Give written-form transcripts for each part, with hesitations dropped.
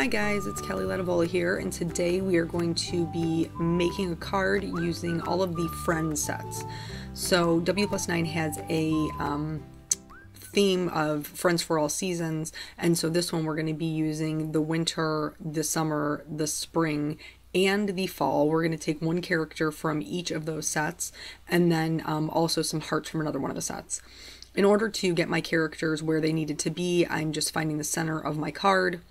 Hi guys, it's Kelly Latavola here, and today we are going to be making a card using all of the Friends sets. So WPlus9 has a theme of Friends for All Seasons, and so this one we're going to be using the winter, the summer, the spring, and the fall. We're going to take one character from each of those sets, and then also some hearts from another one of the sets. In order to get my characters where they needed to be, I'm just finding the center of my card,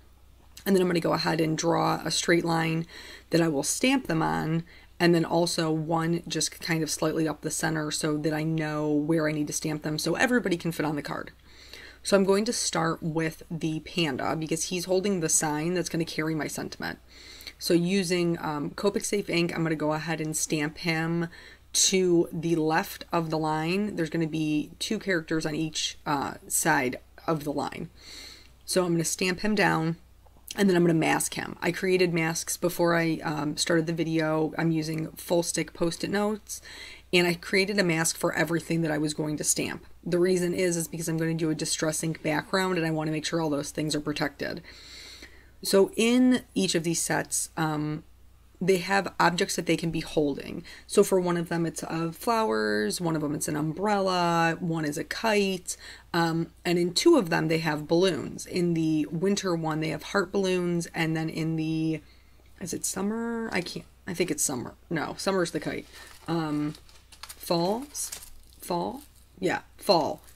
and then I'm going to go ahead and draw a straight line that I will stamp them on, and then also one just kind of slightly up the center so that I know where I need to stamp them so everybody can fit on the card. So I'm going to start with the panda because he's holding the sign that's going to carry my sentiment. So using Copic Safe ink, I'm going to go ahead and stamp him to the left of the line. There's going to be two characters on each side of the line. So I'm going to stamp him down, and then I'm going to mask him. I created masks before I started the video. I'm using full stick post-it notes, and I created a mask for everything that I was going to stamp. The reason is because I'm going to do a distress ink background, and I want to make sure all those things are protected. So in each of these sets, they have objects that they can be holding. So for one of them, it's flowers, one of them it's an umbrella, one is a kite, and in two of them they have balloons. In the winter one they have heart balloons, and then in the, is it summer? I think it's summer. No, summer's the kite. Fall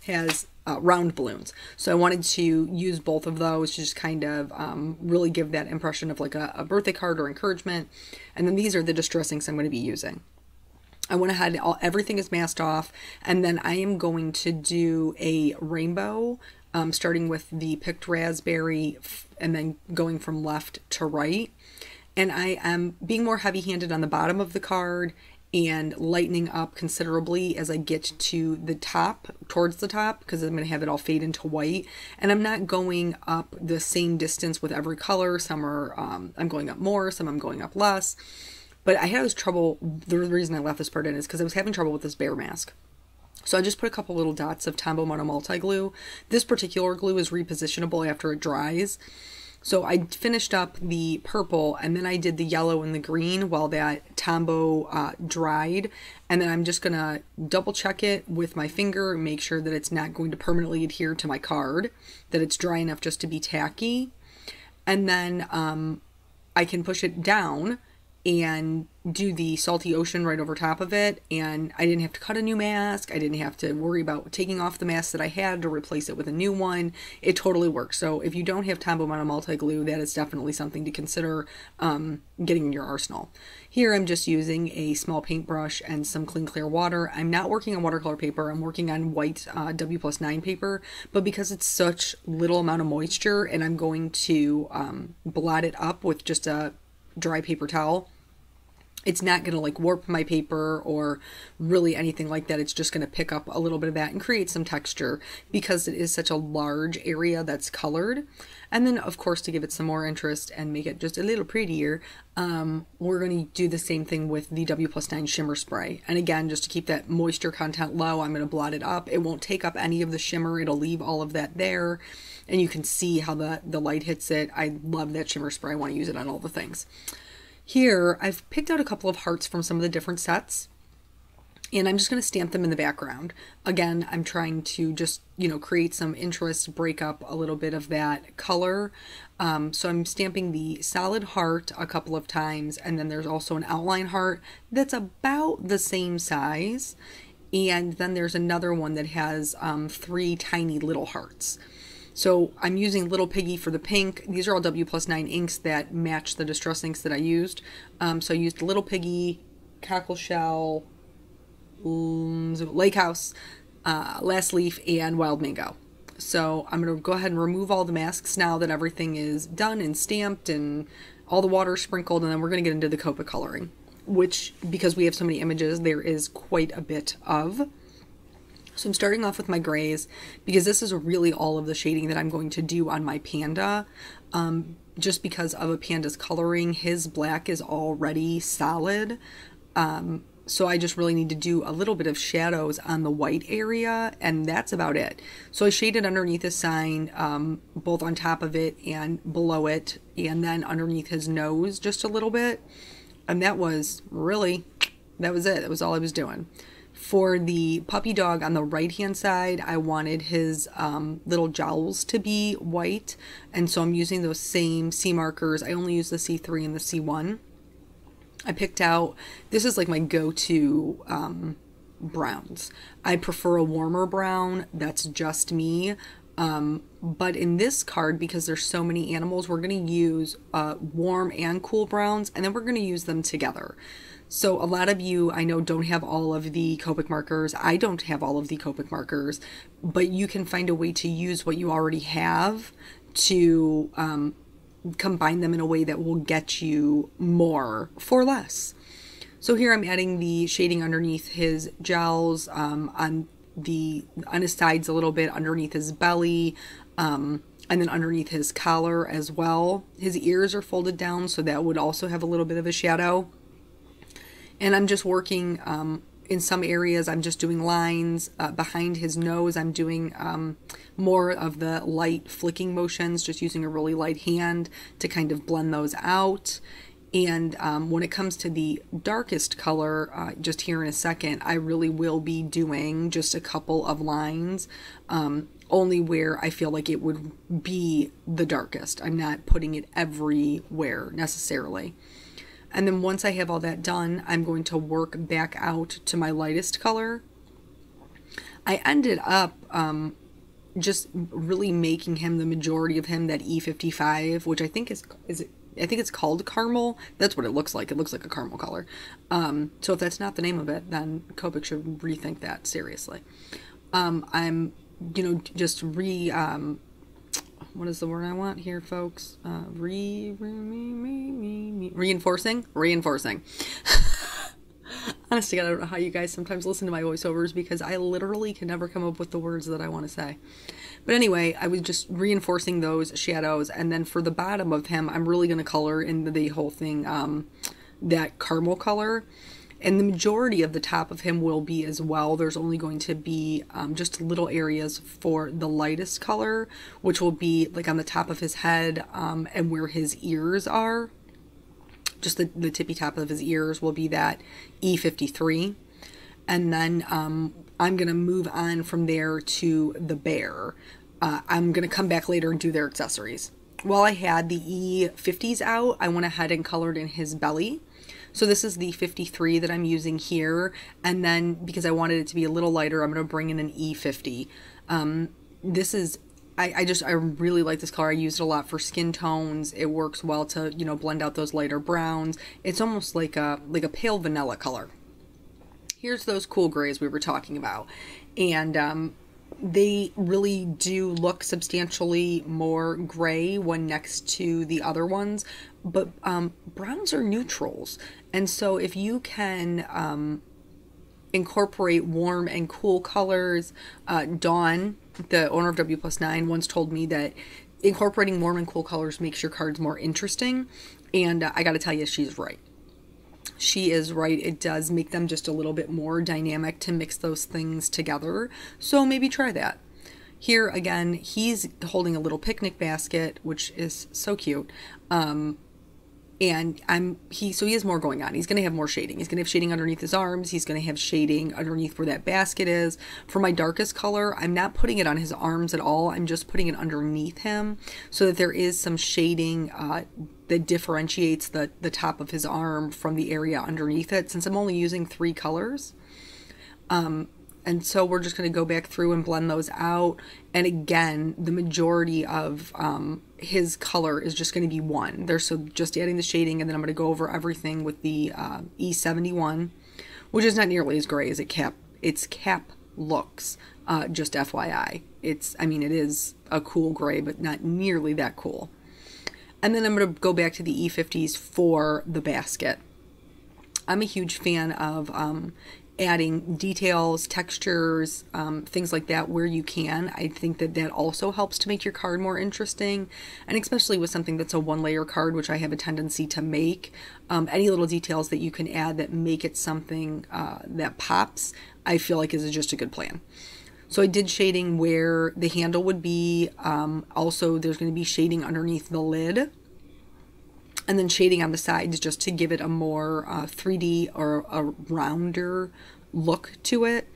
has round balloons. So I wanted to use both of those to just kind of really give that impression of like a birthday card or encouragement. And then these are the distress inks I'm going to be using. I went ahead, everything is masked off, and then I am going to do a rainbow, starting with the picked raspberry and then going from left to right. And I am being more heavy-handed on the bottom of the card and lightening up considerably as I get to the top, towards the top, because I'm going to have it all fade into white. And I'm not going up the same distance with every color. Some are, I'm going up more, some I'm going up less. But I had trouble, the reason I left this part in is because I was having trouble with this bear mask. So I just put a couple little dots of Tombow Mono Multi Glue. This particular glue is repositionable after it dries. So I finished up the purple, and then I did the yellow and the green while that Tombow dried. And then I'm just going to double check it with my finger and make sure that it's not going to permanently adhere to my card, that it's dry enough just to be tacky. And then I can push it down and do the salty ocean right over top of it. And I didn't have to cut a new mask. I didn't have to worry about taking off the mask that I had to replace it with a new one. It totally works. So if you don't have Tombow Mono Multi Glue, that is definitely something to consider getting in your arsenal. Here I'm just using a small paintbrush and some clean clear water. I'm not working on watercolor paper. I'm working on white WPlus9 paper, but because it's such little amount of moisture, and I'm going to blot it up with just a dry paper towel, it's not going to like warp my paper or really anything like that. It's just going to pick up a little bit of that and create some texture because it is such a large area that's colored. And then of course, to give it some more interest and make it just a little prettier, we're going to do the same thing with the WPlus9 shimmer spray. And again, just to keep that moisture content low, I'm going to blot it up. It won't take up any of the shimmer. It'll leave all of that there. And you can see how the light hits it. I love that shimmer spray. I want to use it on all the things. Here, I've picked out a couple of hearts from some of the different sets, and I'm just going to stamp them in the background. Again, I'm trying to just, you know, create some interest, break up a little bit of that color. So I'm stamping the solid heart a couple of times, and then there's also an outline heart that's about the same size. And then there's another one that has three tiny little hearts. So I'm using Little Piggy for the pink. These are all WPlus9 inks that match the distress inks that I used. So I used Little Piggy, Cockle Shell, Lake House, Last Leaf, and Wild Mango. So I'm going to go ahead and remove all the masks now that everything is done and stamped and all the water sprinkled, and then we're going to get into the Copic coloring, which, because we have so many images, there is quite a bit of. So I'm starting off with my grays because this is really all of the shading that I'm going to do on my panda. Just because of a panda's coloring, his black is already solid. So I just really need to do a little bit of shadows on the white area, and that's about it. So I shaded underneath his sign, both on top of it and below it, and then underneath his nose just a little bit. And that was really, that was it. That was all I was doing. For the puppy dog on the right-hand side, I wanted his little jowls to be white, and so I'm using those same C markers. I only use the C3 and the C1. I picked out, this is like my go-to browns. I prefer a warmer brown, that's just me. But in this card, because there's so many animals, we're gonna use warm and cool browns, and then we're gonna use them together. So a lot of you, I know, don't have all of the Copic markers. I don't have all of the Copic markers, but you can find a way to use what you already have to combine them in a way that will get you more for less. So here I'm adding the shading underneath his jowls, on his sides a little bit, underneath his belly, and then underneath his collar as well. His ears are folded down, so that would also have a little bit of a shadow. And I'm just working in some areas. I'm just doing lines behind his nose. I'm doing more of the light flicking motions, just using a really light hand to kind of blend those out. And when it comes to the darkest color, just here in a second, I really will be doing just a couple of lines, only where I feel like it would be the darkest. I'm not putting it everywhere necessarily. And then once I have all that done, I'm going to work back out to my lightest color. I ended up just really making him, the majority of him, that E55, which I think is called caramel. That's what it looks like. It looks like a caramel color. So if that's not the name of it, then Copic should rethink that seriously. I'm, you know, just what is the word I want here, folks? Reinforcing. Honestly, I don't know how you guys sometimes listen to my voiceovers, because I literally can never come up with the words that I want to say. But anyway, I was just reinforcing those shadows. And then for the bottom of him, I'm really going to color in the whole thing, that caramel color. And the majority of the top of him will be as well. There's only going to be just little areas for the lightest color, which will be like on the top of his head, and where his ears are. Just the tippy top of his ears will be that E53. And then I'm going to move on from there to the bear. I'm going to come back later and do their accessories. While I had the E50s out, I went ahead and colored in his belly. So this is the 53 that I'm using here. And then because I wanted it to be a little lighter, I'm going to bring in an E50. This is, I really like this color. I used it a lot for skin tones. It works well to, you know, blend out those lighter browns. It's almost like a pale vanilla color. Here's those cool grays we were talking about. And they really do look substantially more gray when next to the other ones. But browns are neutrals. And so if you can incorporate warm and cool colors, Dawn, the owner of WPlus9, once told me that incorporating warm and cool colors makes your cards more interesting. And I got to tell you, she's right. She is right. It does make them just a little bit more dynamic to mix those things together. So maybe try that. Here again, he's holding a little picnic basket, which is so cute. And so he has more going on. He's going to have more shading. He's going to have shading underneath his arms. He's going to have shading underneath where that basket is. For my darkest color, I'm not putting it on his arms at all. I'm just putting it underneath him so that there is some shading that differentiates the top of his arm from the area underneath it, since I'm only using 3 colors. And so we're just going to go back through and blend those out. And again, the majority of his color is just going to be 1. So just adding the shading, and then I'm going to go over everything with the E71, which is not nearly as gray as its cap looks. Just FYI. I mean, it is a cool gray, but not nearly that cool. And then I'm going to go back to the E50s for the basket. I'm a huge fan of adding details, textures, things like that where you can. I think that that also helps to make your card more interesting, and especially with something that's a one-layer card, which I have a tendency to make. Any little details that you can add that make it something that pops, I feel like is just a good plan. So I did shading where the handle would be. Also, there's going to be shading underneath the lid, and then shading on the sides just to give it a more 3D or a rounder look to it.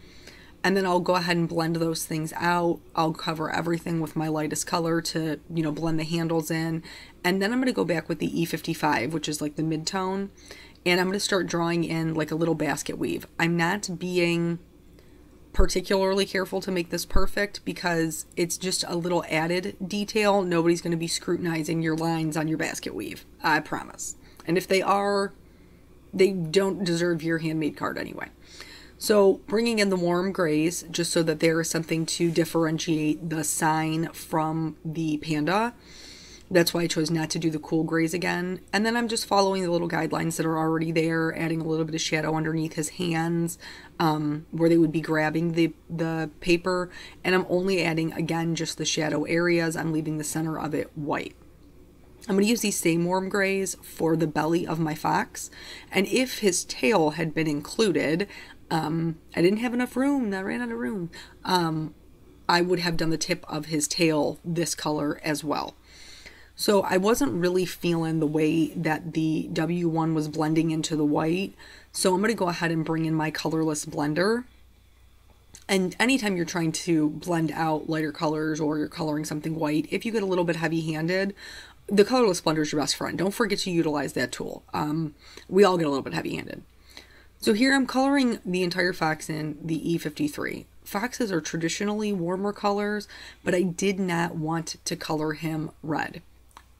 And then I'll go ahead and blend those things out. I'll cover everything with my lightest color to, you know, blend the handles in. And then I'm going to go back with the E55, which is like the mid-tone, and I'm going to start drawing in like a little basket weave. I'm not being particularly careful to make this perfect because it's just a little added detail. Nobody's going to be scrutinizing your lines on your basket weave, I promise. And if they are, they don't deserve your handmade card anyway. So bringing in the warm grays just so that there is something to differentiate the sign from the panda. That's why I chose not to do the cool grays again. And then I'm just following the little guidelines that are already there, adding a little bit of shadow underneath his hands, where they would be grabbing the paper. And I'm only adding, again, just the shadow areas. I'm leaving the center of it white. I'm going to use these same warm grays for the belly of my fox. And if his tail had been included, I didn't have enough room. I ran out of room. I would have done the tip of his tail this color as well. So I wasn't really feeling the way that the W1 was blending into the white. So I'm going to go ahead and bring in my colorless blender. And anytime you're trying to blend out lighter colors or you're coloring something white, if you get a little bit heavy-handed, the colorless blender is your best friend. Don't forget to utilize that tool. We all get a little bit heavy-handed. So here I'm coloring the entire fox in the E53. Foxes are traditionally warmer colors, but I did not want to color him red.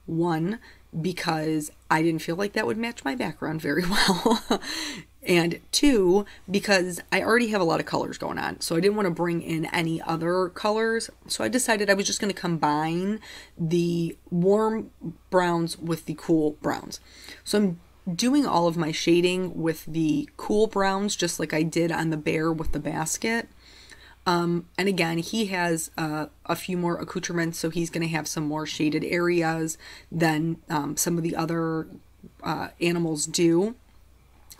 One, because I didn't feel like that would match my background very well. And two, because I already have a lot of colors going on. So I didn't want to bring in any other colors. So I decided I was just going to combine the warm browns with the cool browns. So I'm doing all of my shading with the cool browns, just like I did on the bear with the basket. And again, he has a few more accoutrements, so he's going to have some more shaded areas than some of the other animals do.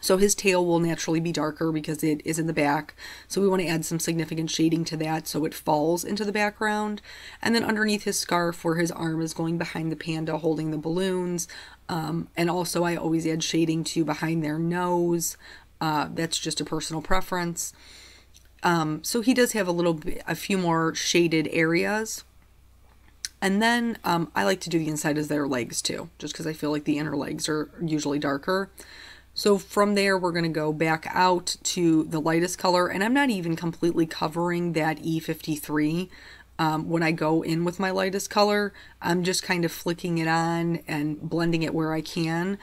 So his tail will naturally be darker because it is in the back. So we want to add some significant shading to that so it falls into the background. And then underneath his scarf where his arm is going behind the panda holding the balloons. And also I always add shading to behind their nose. That's just a personal preference. So he does have a few more shaded areas. And then I like to do the inside as their legs too, just because I feel like the inner legs are usually darker. So from there, we're going to go back out to the lightest color. And I'm not even completely covering that E53. When I go in with my lightest color, I'm just kind of flicking it on and blending it where I can,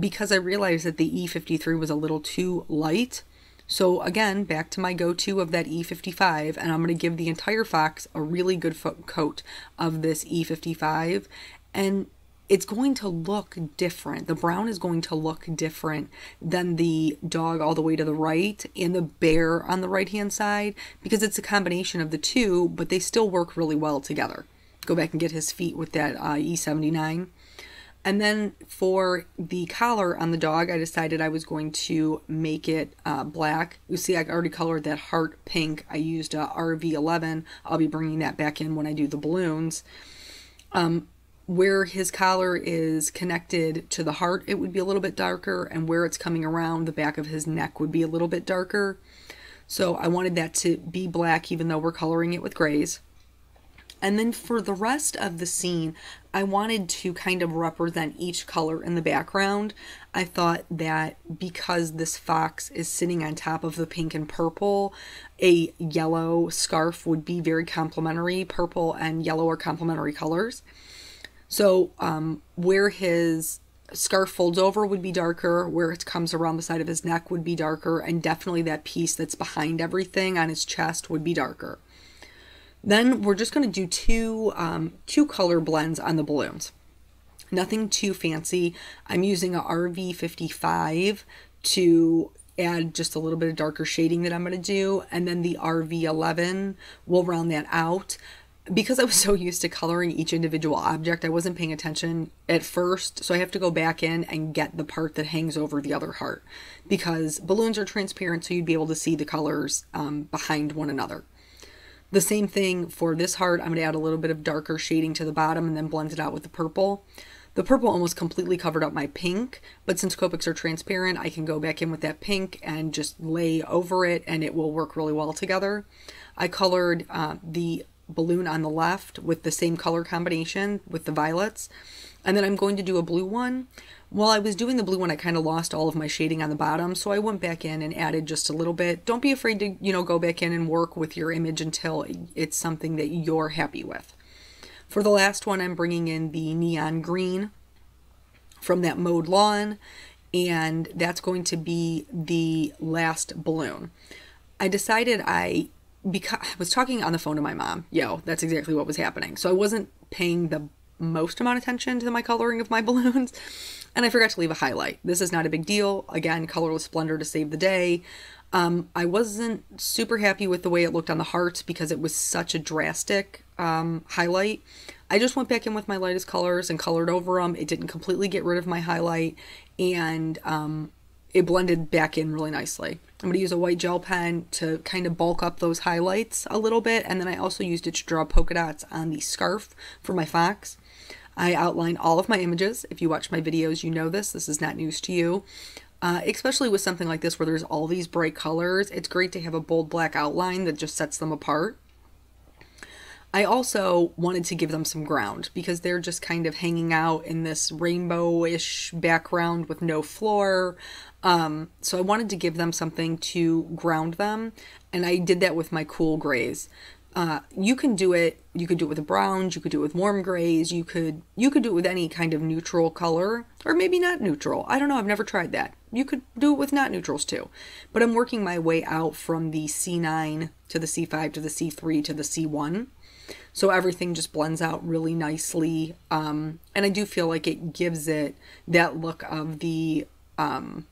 because I realized that the E53 was a little too light. So again, back to my go-to of that E55, and I'm going to give the entire fox a really good coat of this E55, and it's going to look different. The brown is going to look different than the dog all the way to the right and the bear on the right-hand side, because it's a combination of the two, but they still work really well together. Go back and get his feet with that E79. And then for the collar on the dog, I decided I was going to make it black. You see, I already colored that heart pink. I used RV11. I'll be bringing that back in when I do the balloons. Where his collar is connected to the heart, it would be a little bit darker. And where it's coming around, the back of his neck would be a little bit darker. So I wanted that to be black, even though we're coloring it with grays. And then for the rest of the scene, I wanted to kind of represent each color in the background. I thought that because this fox is sitting on top of the pink and purple, a yellow scarf would be very complementary. Purple and yellow are complementary colors. So where his scarf folds over would be darker, where it comes around the side of his neck would be darker, and definitely that piece that's behind everything on his chest would be darker. Then we're just going to do two color blends on the balloons. Nothing too fancy. I'm using a RV55 to add just a little bit of darker shading that I'm going to do, and then the RV11 will round that out. Because I was so used to coloring each individual object, I wasn't paying attention at first, so I have to go back in and get the part that hangs over the other heart, because balloons are transparent, so you'd be able to see the colors behind one another. The same thing for this heart. I'm going to add a little bit of darker shading to the bottom and then blend it out with the purple. The purple almost completely covered up my pink, but since Copics are transparent, I can go back in with that pink and just lay over it, and it will work really well together. I colored the balloon on the left with the same color combination with the violets, and then I'm going to do a blue one. While I was doing the blue one, I kind of lost all of my shading on the bottom, so I went back in and added just a little bit. Don't be afraid to, you know, go back in and work with your image until it's something that you're happy with. For the last one, I'm bringing in the neon green from that mowed lawn, and that's going to be the last balloon. I decided because I was talking on the phone to my mom. Yo, that's exactly what was happening. So I wasn't paying the most amount of attention to my coloring of my balloons, and I forgot to leave a highlight. This is not a big deal. Again, color with splendor to save the day. I wasn't super happy with the way it looked on the hearts because it was such a drastic highlight. I just went back in with my lightest colors and colored over them. It didn't completely get rid of my highlight, and it blended back in really nicely. I'm going to use a white gel pen to kind of bulk up those highlights a little bit, and then I also used it to draw polka dots on the scarf for my fox. I outline all of my images. If you watch my videos, you know this. This is not news to you. Especially with something like this where there's all these bright colors, it's great to have a bold black outline that just sets them apart. I also wanted to give them some ground because they're just kind of hanging out in this rainbow-ish background with no floor. So I wanted to give them something to ground them, and I did that with my cool grays. You can do it. You could do it with browns. You could do it with warm grays. You could do it with any kind of neutral color, or maybe not neutral. I don't know. I've never tried that. You could do it with not neutrals too. But I'm working my way out from the C9 to the C5 to the C3 to the C1. So everything just blends out really nicely, and I do feel like it gives it that look of the ombre.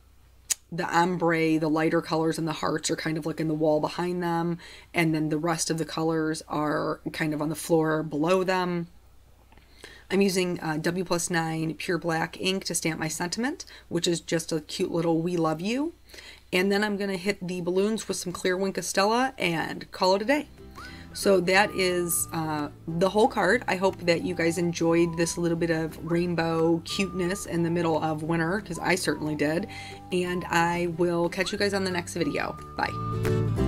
The lighter colors and the hearts are kind of like in the wall behind them, and then the rest of the colors are kind of on the floor below them. I'm using WPlus9 Pure Black ink to stamp my sentiment, which is just a cute little "We love you," and then I'm going to hit the balloons with some clear Wink of Stella and call it a day. So that is the whole card. I hope that you guys enjoyed this little bit of rainbow cuteness in the middle of winter, because I certainly did. And I will catch you guys on the next video. Bye.